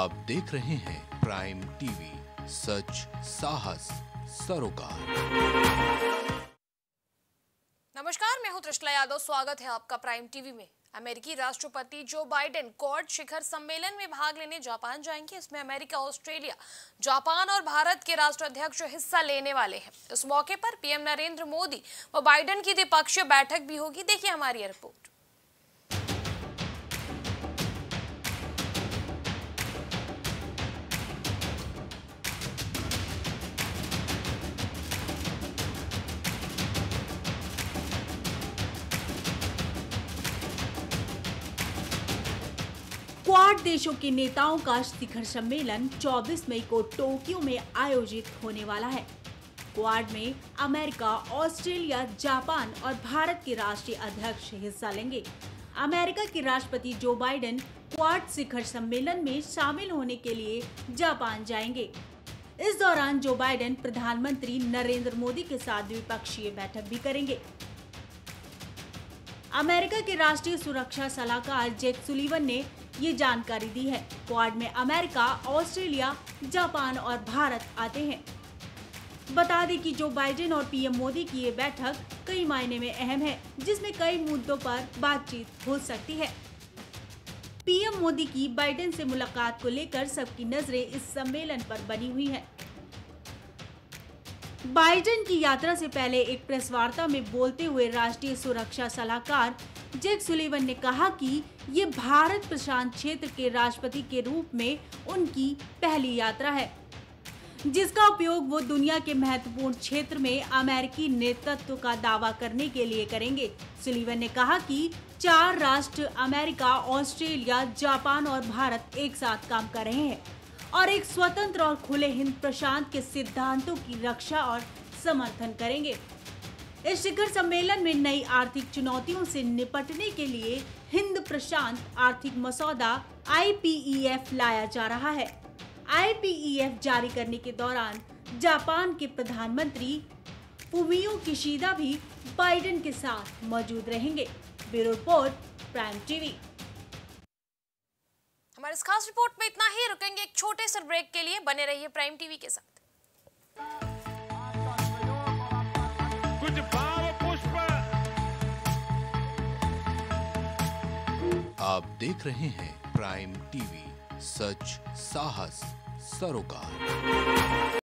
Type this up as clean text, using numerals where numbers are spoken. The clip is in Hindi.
आप देख रहे हैं प्राइम टीवी, सच साहस सरोकार। नमस्कार, मैं हूं त्रिशला यादव। स्वागत है आपका प्राइम टीवी में। अमेरिकी राष्ट्रपति जो बाइडन क्वाड शिखर सम्मेलन में भाग लेने जापान जाएंगे। इसमें अमेरिका, ऑस्ट्रेलिया, जापान और भारत के राष्ट्राध्यक्ष हिस्सा लेने वाले हैं। इस मौके पर पीएम नरेंद्र मोदी व बाइडन की द्विपक्षीय बैठक भी होगी। देखिए हमारी रिपोर्ट। क्वाड देशों के नेताओं का शिखर सम्मेलन 24 मई को टोक्यो में आयोजित होने वाला है। क्वाड में अमेरिका, ऑस्ट्रेलिया, जापान और भारत के राष्ट्रीय अध्यक्ष हिस्सा लेंगे। अमेरिका के राष्ट्रपति जो बाइडन क्वाड शिखर सम्मेलन में शामिल होने के लिए जापान जाएंगे। इस दौरान जो बाइडन प्रधानमंत्री नरेंद्र मोदी के साथ द्विपक्षीय बैठक भी करेंगे। अमेरिका के राष्ट्रीय सुरक्षा सलाहकार जेक सुलिवन ने ये जानकारी दी है। क्वाड में अमेरिका, ऑस्ट्रेलिया, जापान और भारत आते हैं। बता दें कि जो बाइडेन और पीएम मोदी की ये बैठक कई मायने में अहम है, जिसमें कई मुद्दों पर बातचीत हो सकती है। पीएम मोदी की बाइडेन से मुलाकात को लेकर सबकी नजरें इस सम्मेलन पर बनी हुई है। बाइडेन की यात्रा से पहले एक प्रेस वार्ता में बोलते हुए राष्ट्रीय सुरक्षा सलाहकार जेक सुलिवन ने कहा कि ये भारत प्रशांत क्षेत्र के राष्ट्रपति के रूप में उनकी पहली यात्रा है, जिसका उपयोग वो दुनिया के महत्वपूर्ण क्षेत्र में अमेरिकी नेतृत्व का दावा करने के लिए करेंगे। सुलिवन ने कहा कि 4 राष्ट्र अमेरिका, ऑस्ट्रेलिया, जापान और भारत एक साथ काम कर रहे हैं और एक स्वतंत्र और खुले हिंद प्रशांत के सिद्धांतों की रक्षा और समर्थन करेंगे। इस शिखर सम्मेलन में नई आर्थिक चुनौतियों से निपटने के लिए हिंद प्रशांत आर्थिक मसौदा (आईपीईएफ) लाया जा रहा है। आईपीईएफ जारी करने के दौरान जापान के प्रधानमंत्री फुमियो किशिदा भी बाइडेन के साथ मौजूद रहेंगे। Bureau report, prime TV. हमारे इस खास रिपोर्ट में इतना ही। रुकेंगे एक छोटे से ब्रेक के लिए। बने रहिए प्राइम टीवी के साथ। कुछ भाव पुष्प आप देख रहे हैं प्राइम टीवी, सच साहस सरोकार।